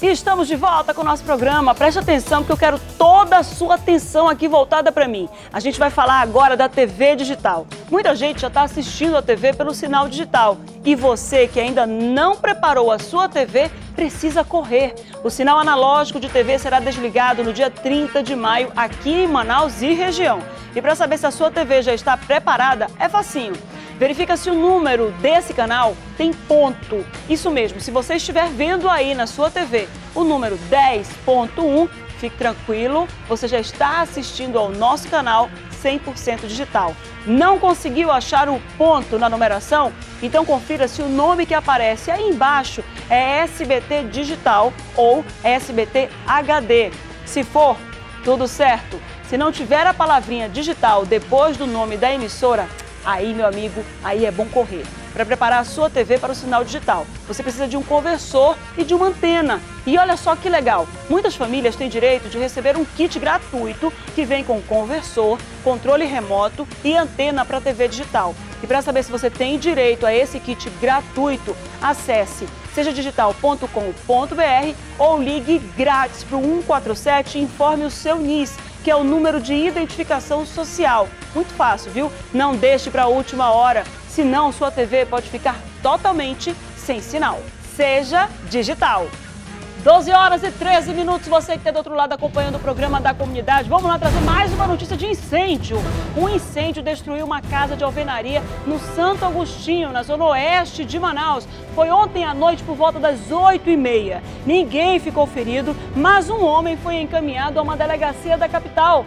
E estamos de volta com o nosso programa. Preste atenção que eu quero toda a sua atenção aqui voltada para mim. A gente vai falar agora da TV digital. Muita gente já está assistindo a TV pelo sinal digital. E você que ainda não preparou a sua TV, precisa correr. O sinal analógico de TV será desligado no dia 30 de maio aqui em Manaus e região. E para saber se a sua TV já está preparada, é facinho. Verifica se o número desse canal tem ponto. Isso mesmo, se você estiver vendo aí na sua TV o número 10.1, fique tranquilo, você já está assistindo ao nosso canal 100% digital. Não conseguiu achar o ponto na numeração? Então confira se o nome que aparece aí embaixo é SBT Digital ou SBT HD. Se for, tudo certo. Se não tiver a palavrinha digital depois do nome da emissora, aí, meu amigo, aí é bom correr. Para preparar a sua TV para o sinal digital, você precisa de um conversor e de uma antena. E olha só que legal, muitas famílias têm direito de receber um kit gratuito que vem com conversor, controle remoto e antena para TV digital. E para saber se você tem direito a esse kit gratuito, acesse sejadigital.com.br ou ligue grátis para o 147 e informe o seu NIS, que é o número de identificação social. Muito fácil, viu? Não deixe para a última hora, senão sua TV pode ficar totalmente sem sinal. Seja digital. 12 horas e 13 minutos, você que está do outro lado acompanhando o programa da comunidade. Vamos lá trazer mais uma notícia de incêndio. Um incêndio destruiu uma casa de alvenaria no Santo Agostinho, na zona oeste de Manaus. Foi ontem à noite por volta das 8h30. Ninguém ficou ferido, mas um homem foi encaminhado a uma delegacia da capital,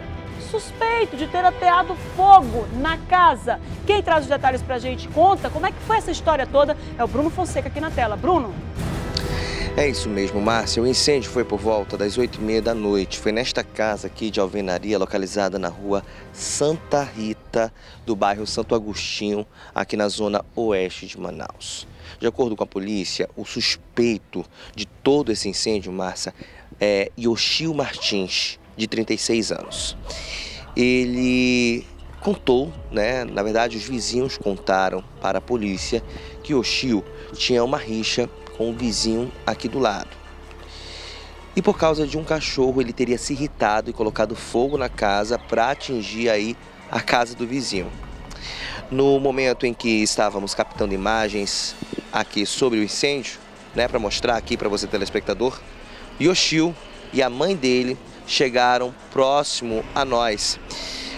suspeito de ter ateado fogo na casa. Quem traz os detalhes pra gente, conta como é que foi essa história toda, é o Bruno Fonseca aqui na tela. Bruno? É isso mesmo, Márcia. O incêndio foi por volta das 8h30 da noite. Foi nesta casa aqui de alvenaria, localizada na rua Santa Rita, do bairro Santo Agostinho, aqui na zona oeste de Manaus. De acordo com a polícia, o suspeito de todo esse incêndio, Márcia, é Yoshio Martins, de 36 anos. Ele contou, né? Na verdade, os vizinhos contaram para a polícia que Yoshio tinha uma rixa com o vizinho aqui do lado. E por causa de um cachorro, ele teria se irritado e colocado fogo na casa para atingir aí a casa do vizinho. No momento em que estávamos captando imagens aqui sobre o incêndio, né, para mostrar aqui para você, telespectador, Yoshio e a mãe dele chegaram próximo a nós.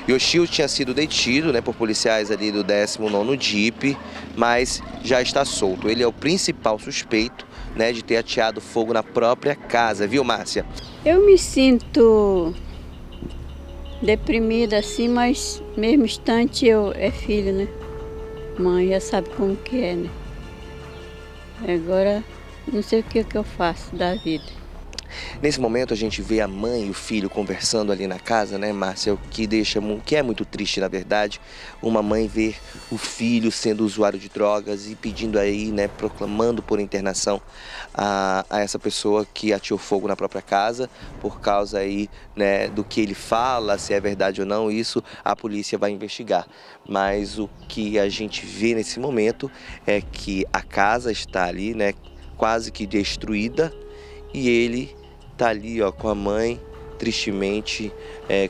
Yoshio tinha sido detido, né, por policiais ali do 19º DIP, mas já está solto. Ele é o principal suspeito, né, de ter ateado fogo na própria casa, viu, Márcia? Eu me sinto deprimida assim, mas mesmo instante eu é filho, né? Mãe já sabe como que é, né? Agora não sei o que eu faço da vida. Nesse momento a gente vê a mãe e o filho conversando ali na casa, né, Márcia? O que é muito triste, na verdade, uma mãe ver o filho sendo usuário de drogas e pedindo aí, né, proclamando por internação a essa pessoa que ateou fogo na própria casa por causa aí, né, do que ele fala, se é verdade ou não. Isso a polícia vai investigar. Mas o que a gente vê nesse momento é que a casa está ali, né, quase que destruída, e ele tá ali, ó, com a mãe, tristemente,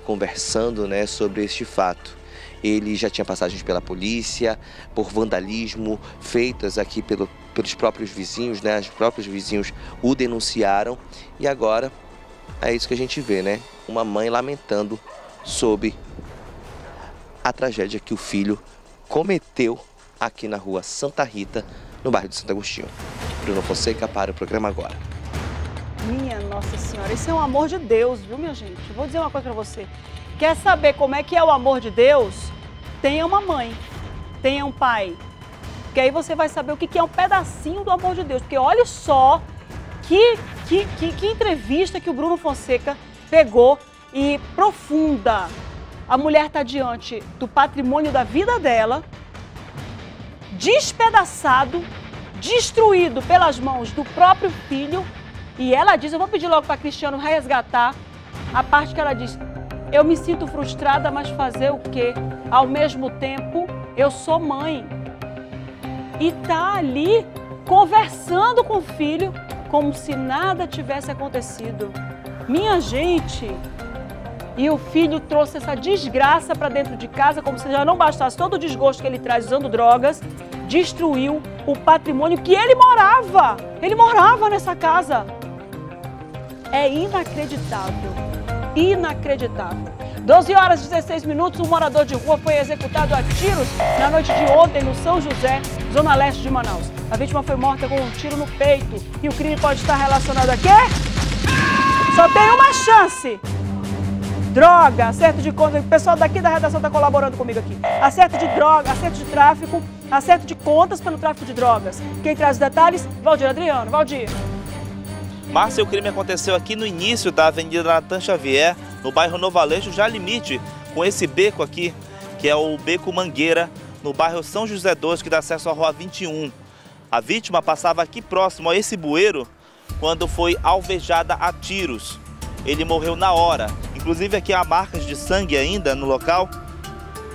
conversando, né, sobre este fato. Ele já tinha passagens pela polícia, por vandalismo, feitas aqui pelos próprios vizinhos, né? Os próprios vizinhos o denunciaram. E agora é isso que a gente vê, né? Uma mãe lamentando sobre a tragédia que o filho cometeu aqui na rua Santa Rita, no bairro de Santo Agostinho. Bruno Fonseca para o programa Agora. Minha Nossa Senhora, esse é um amor de Deus, viu, minha gente? Eu vou dizer uma coisa pra você. Quer saber como é que é o amor de Deus? Tenha uma mãe, tenha um pai. Porque aí você vai saber o que é um pedacinho do amor de Deus. Porque olha só que entrevista que o Bruno Fonseca pegou, e profunda. A mulher tá diante do patrimônio da vida dela, despedaçado, destruído pelas mãos do próprio filho. E ela diz, eu vou pedir logo para Cristiano resgatar a parte que ela diz, eu me sinto frustrada, mas fazer o quê? Ao mesmo tempo, eu sou mãe. E tá ali conversando com o filho, como se nada tivesse acontecido. Minha gente, e o filho trouxe essa desgraça para dentro de casa, como se já não bastasse todo o desgosto que ele traz usando drogas, destruiu o patrimônio que ele morava. Ele morava nessa casa. É inacreditável. Inacreditável. 12h16, um morador de rua foi executado a tiros na noite de ontem no São José, zona leste de Manaus. A vítima foi morta com um tiro no peito. E o crime pode estar relacionado a quê? Só tem uma chance. Droga, acerto de conta. O pessoal daqui da redação está colaborando comigo aqui. Acerto de droga, acerto de tráfico, acerto de contas pelo tráfico de drogas. Quem traz os detalhes? Valdir Adriano. Valdir. Márcia, o crime aconteceu aqui no início da Avenida Natan Xavier, no bairro Novalejo, já limite com esse beco aqui, que é o Beco Mangueira, no bairro São José 2, que dá acesso à Rua 21. A vítima passava aqui próximo a esse bueiro quando foi alvejada a tiros. Ele morreu na hora. Inclusive aqui há marcas de sangue ainda no local.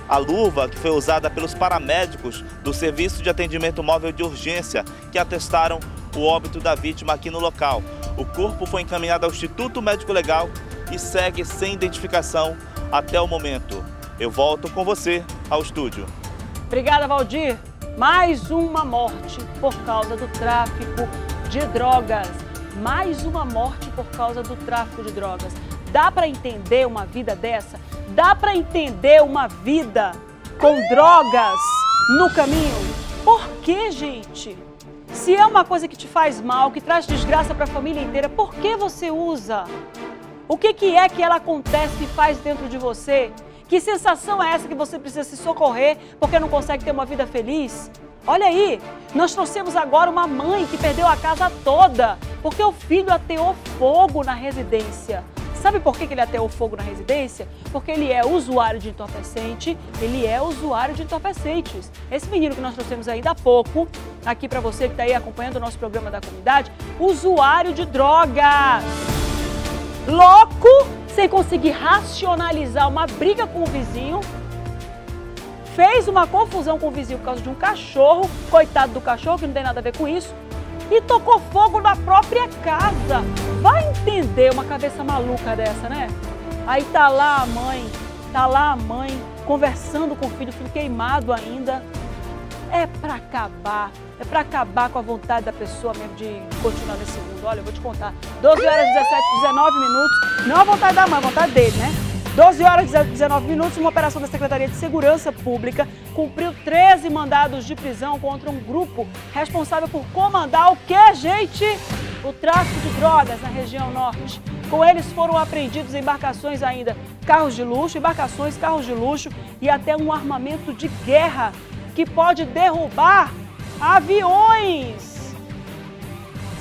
A luva que foi usada pelos paramédicos do Serviço de Atendimento Móvel de Urgência, que atestaram o óbito da vítima aqui no local. O corpo foi encaminhado ao Instituto Médico Legal e segue sem identificação até o momento. Eu volto com você ao estúdio. Obrigada, Valdir. Mais uma morte por causa do tráfico de drogas. Mais uma morte por causa do tráfico de drogas. Dá para entender uma vida dessa? Dá para entender uma vida com drogas no caminho? Por que, gente? Se é uma coisa que te faz mal, que traz desgraça para a família inteira, por que você usa? O que é que ela acontece e faz dentro de você? Que sensação é essa que você precisa se socorrer porque não consegue ter uma vida feliz? Olha aí, nós trouxemos agora uma mãe que perdeu a casa toda porque o filho ateou fogo na residência. Sabe por que ele ateou fogo na residência? Porque ele é usuário de entorpecente, ele é usuário de entorpecentes. Esse menino que nós trouxemos ainda há pouco, aqui para você que está aí acompanhando o nosso programa da comunidade, usuário de drogas. Louco, sem conseguir racionalizar uma briga com o vizinho, fez uma confusão com o vizinho por causa de um cachorro, coitado do cachorro, que não tem nada a ver com isso, e tocou fogo na própria casa. Vai entender uma cabeça maluca dessa, né? Aí tá lá a mãe conversando com o filho queimado ainda. É pra acabar com a vontade da pessoa mesmo de continuar nesse mundo. Olha, eu vou te contar, 12h17, 19, não a vontade da mãe, a vontade dele, né? 12h19, uma operação da Secretaria de Segurança Pública cumpriu 13 mandados de prisão contra um grupo responsável por comandar o quê, gente? O tráfico de drogas na região norte. Com eles foram apreendidos embarcações ainda, carros de luxo e até um armamento de guerra que pode derrubar aviões.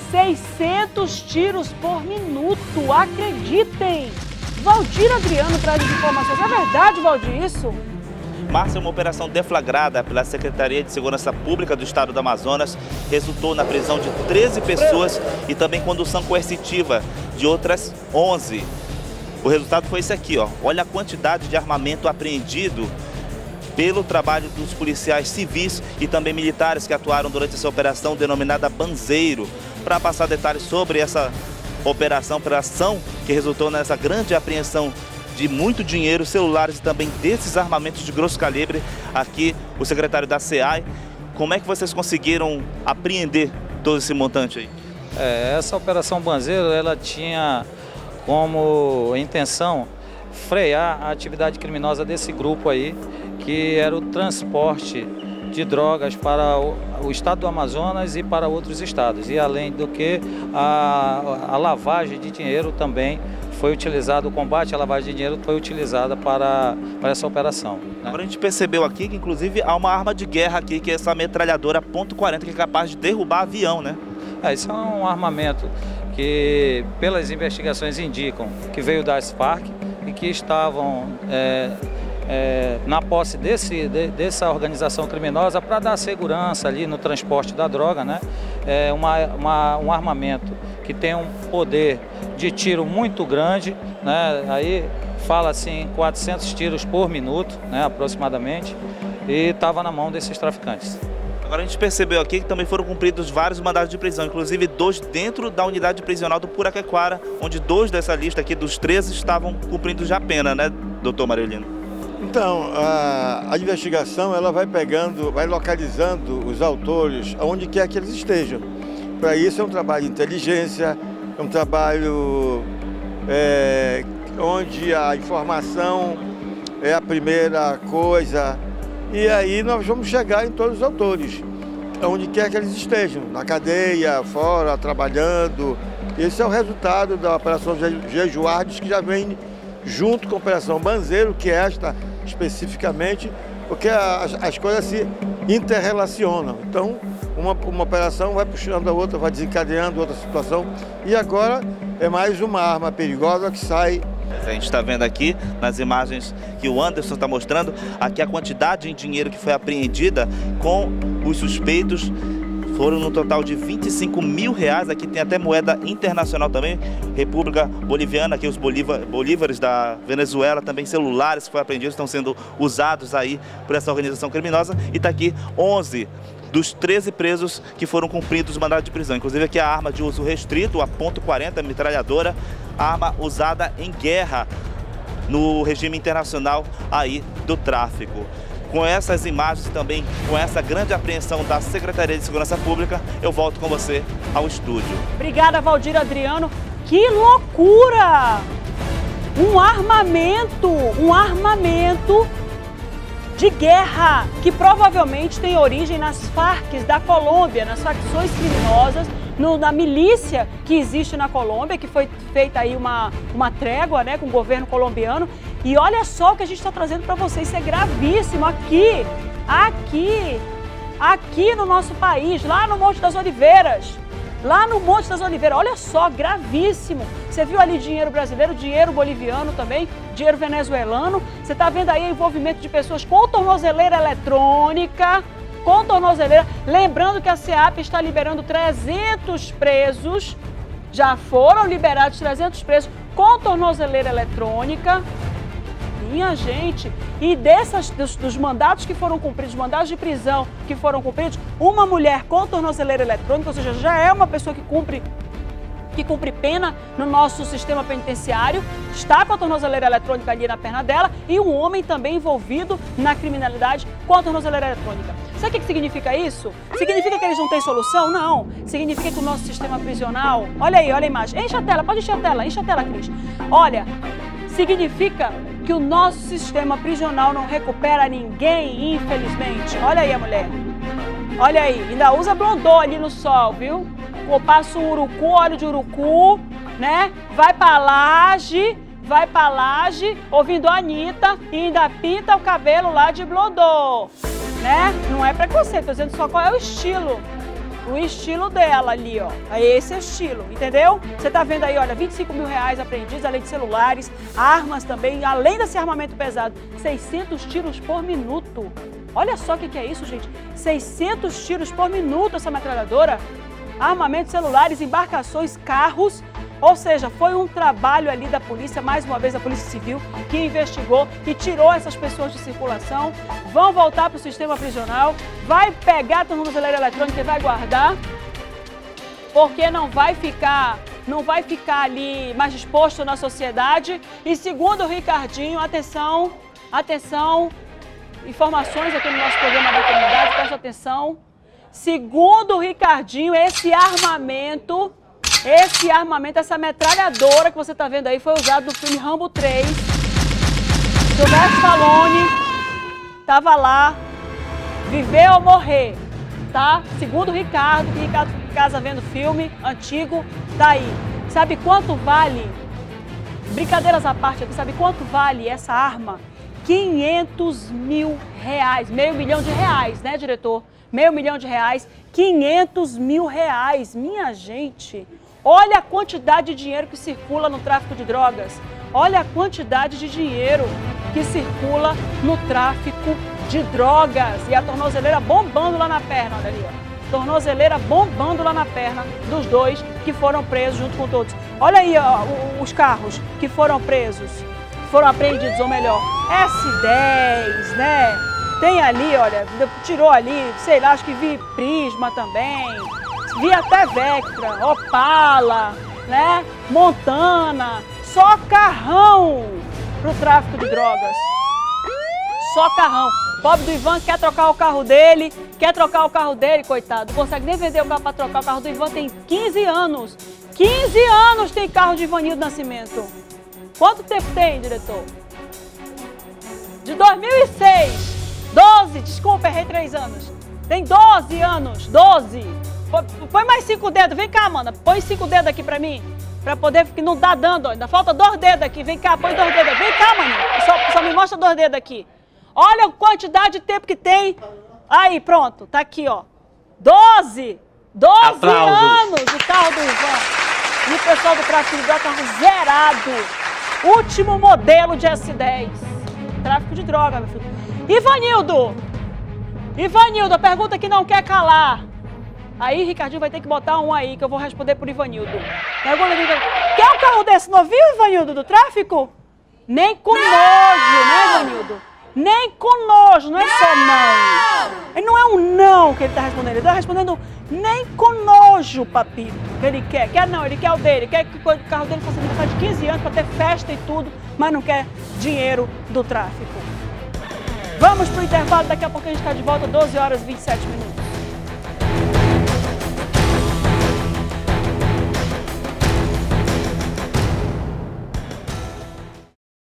600 tiros por minuto, acreditem! Valdir Adriano traz informações. É verdade, Valdir, isso? Márcia, uma operação deflagrada pela Secretaria de Segurança Pública do Estado do Amazonas resultou na prisão de 13 pessoas e também condução coercitiva de outras 11. O resultado foi esse aqui, ó. Olha a quantidade de armamento apreendido pelo trabalho dos policiais civis e também militares que atuaram durante essa operação denominada Banzeiro. Para passar detalhes sobre essa operação pela ação que resultou nessa grande apreensão de muito dinheiro, celulares e também desses armamentos de grosso calibre, aqui o secretário da SEAI. Como é que vocês conseguiram apreender todo esse montante aí? Essa operação Banzeiro, ela tinha como intenção frear a atividade criminosa desse grupo aí, que era o transporte de drogas para o estado do Amazonas e para outros estados. E além do que, a lavagem de dinheiro também foi utilizada, o combate à lavagem de dinheiro foi utilizada para essa operação, né? Agora a gente percebeu aqui que inclusive há uma arma de guerra aqui, que é essa metralhadora .40, que é capaz de derrubar avião, né? Isso é um armamento que pelas investigações indicam que veio das FARC e que estavam na posse dessa organização criminosa para dar segurança ali no transporte da droga, né? Um armamento que tem um poder de tiro muito grande, né? Aí fala assim 400 tiros por minuto, né? Aproximadamente, e estava na mão desses traficantes. Agora a gente percebeu aqui que também foram cumpridos vários mandados de prisão, inclusive 2 dentro da unidade prisional do Puraquequara, onde 2 dessa lista aqui dos 13 estavam cumprindo já a pena, né, doutor Marelino? Então, a investigação ela vai pegando, vai localizando os autores aonde quer que eles estejam. Para isso é um trabalho de inteligência, é um trabalho onde a informação é a primeira coisa. E aí nós vamos chegar em todos os autores, onde quer que eles estejam, na cadeia, fora, trabalhando. Esse é o resultado da Operação Jejuardes, que já vem junto com a Operação Banzeiro, que é esta especificamente, porque as coisas se interrelacionam. Então, uma operação vai puxando a outra, vai desencadeando outra situação. E agora é mais uma arma perigosa que sai. A gente está vendo aqui nas imagens que o Anderson está mostrando, aqui a quantidade de dinheiro que foi apreendida com os suspeitos foram no total de R$ 25 mil. Aqui tem até moeda internacional também, República Boliviana, aqui os bolívares da Venezuela, também celulares que foram apreendidos, estão sendo usados aí por essa organização criminosa. E está aqui 11 dos 13 presos que foram cumpridos o mandado de prisão. Inclusive aqui a arma de uso restrito, a .40, metralhadora, arma usada em guerra no regime internacional aí do tráfico. Com essas imagens também, com essa grande apreensão da Secretaria de Segurança Pública, eu volto com você ao estúdio. Obrigada, Valdir Adriano. Que loucura! Um armamento de guerra que provavelmente tem origem nas FARCs da Colômbia, nas facções criminosas, na milícia que existe na Colômbia, que foi feita aí uma trégua, né, com o governo colombiano. E olha só o que a gente está trazendo para vocês, isso é gravíssimo aqui no nosso país, lá no Monte das Oliveiras, olha só, gravíssimo. Você viu ali dinheiro brasileiro, dinheiro boliviano também, dinheiro venezuelano, você está vendo aí o envolvimento de pessoas com tornozeleira eletrônica, lembrando que a SEAP está liberando 300 presos, já foram liberados 300 presos com tornozeleira eletrônica. Minha gente, e dos mandados que foram cumpridos, mandados de prisão que foram cumpridos, uma mulher com tornozeleira eletrônica, ou seja, já é uma pessoa que cumpre pena no nosso sistema penitenciário, está com a tornozeleira eletrônica ali na perna dela, e um homem também envolvido na criminalidade com a tornozeleira eletrônica. Sabe o que significa isso? Significa que eles não têm solução? Não. Significa que o nosso sistema prisional... Olha aí, olha a imagem. Enche a tela, pode encher a tela, Cris. Olha, significa que o nosso sistema prisional não recupera ninguém, infelizmente. Olha aí a mulher. Olha aí, ainda usa blondô ali no sol, viu? Passa um urucu, óleo de urucu, né? Vai pra laje, ouvindo a Anitta, e ainda pinta o cabelo lá de blondô, né? Não é preconceito, tô dizendo só qual é o estilo dela ali, ó. Esse é o estilo, entendeu? Você tá vendo aí, olha, R$ 25 mil apreendidos, além de celulares, armas também, além desse armamento pesado, 600 tiros por minuto. Olha só o que é isso, gente, 600 tiros por minuto essa metralhadora. Armamentos, celulares, embarcações, carros, ou seja, foi um trabalho ali da polícia, mais uma vez a Polícia Civil, que investigou e tirou essas pessoas de circulação, vão voltar para o sistema prisional, vai pegar a tornozeleira eletrônica e vai guardar, porque não vai ficar ali mais exposto na sociedade. E segundo o Ricardinho, atenção, atenção, informações aqui no nosso programa da comunidade, presta atenção. Segundo o Ricardinho, esse armamento, essa metralhadora que você está vendo aí, foi usada no filme Rambo 3. Sylvester Stallone estava lá, viver ou morrer, tá? Segundo o Ricardo, que Ricardo casa vendo filme antigo, tá aí. Sabe quanto vale, brincadeiras à parte aqui, sabe quanto vale essa arma? R$ 500 mil, R$ 500 mil, né, diretor? R$ 500 mil, R$ 500 mil, minha gente. Olha a quantidade de dinheiro que circula no tráfico de drogas. Olha a quantidade de dinheiro que circula no tráfico de drogas. E a tornozeleira bombando lá na perna, olha ali, ó. Tornozeleira bombando lá na perna dos 2 que foram presos junto com todos. Olha aí, ó, os carros que foram presos, foram apreendidos, ou melhor, S10, né? Tem ali, olha, tirou ali, sei lá, acho que vi Prisma também, vi até Vectra, Opala, né, Montana, só carrão pro tráfico de drogas. Só carrão. O pobre do Ivan quer trocar o carro dele, coitado. Não consegue nem vender o carro para trocar. O carro do Ivan tem 15 anos. 15 anos tem carro de Ivanildo Nascimento. Quanto tempo tem, diretor? De 2006. 12, desculpa, errei 3 anos. Tem 12 anos, 12. Põe mais 5 dedos, vem cá, mana. Põe 5 dedos aqui pra mim. Pra poder, que não dá dando, ó. Ainda falta 2 dedos aqui. Vem cá, põe 2 dedos. Vem cá, mana. Só me mostra 2 dedos aqui. Olha a quantidade de tempo que tem. Aí, pronto, tá aqui, ó. 12 Aplausos. Anos o carro do Ivan. E o pessoal do tráfico de drogas, carro zerado. Último modelo de S10. Tráfico de droga, meu filho. Ivanildo, a pergunta que não quer calar. Aí, Ricardinho vai ter que botar um aí, que eu vou responder por Ivanildo. Pergunta que... Quer um carro desse novinho, Ivanildo, do tráfico? Nem com nojo, né, Ivanildo? Nem com nojo, não é só não. Ele não é um não que ele tá respondendo, ele tá respondendo nem com nojo, papito, que ele quer. Quer não, ele quer o dele, quer que o carro dele fosse aniversário de 15 anos pra ter festa e tudo, mas não quer dinheiro do tráfico. Vamos pro intervalo, daqui a pouco a gente está de volta, 12 horas e 27 minutos.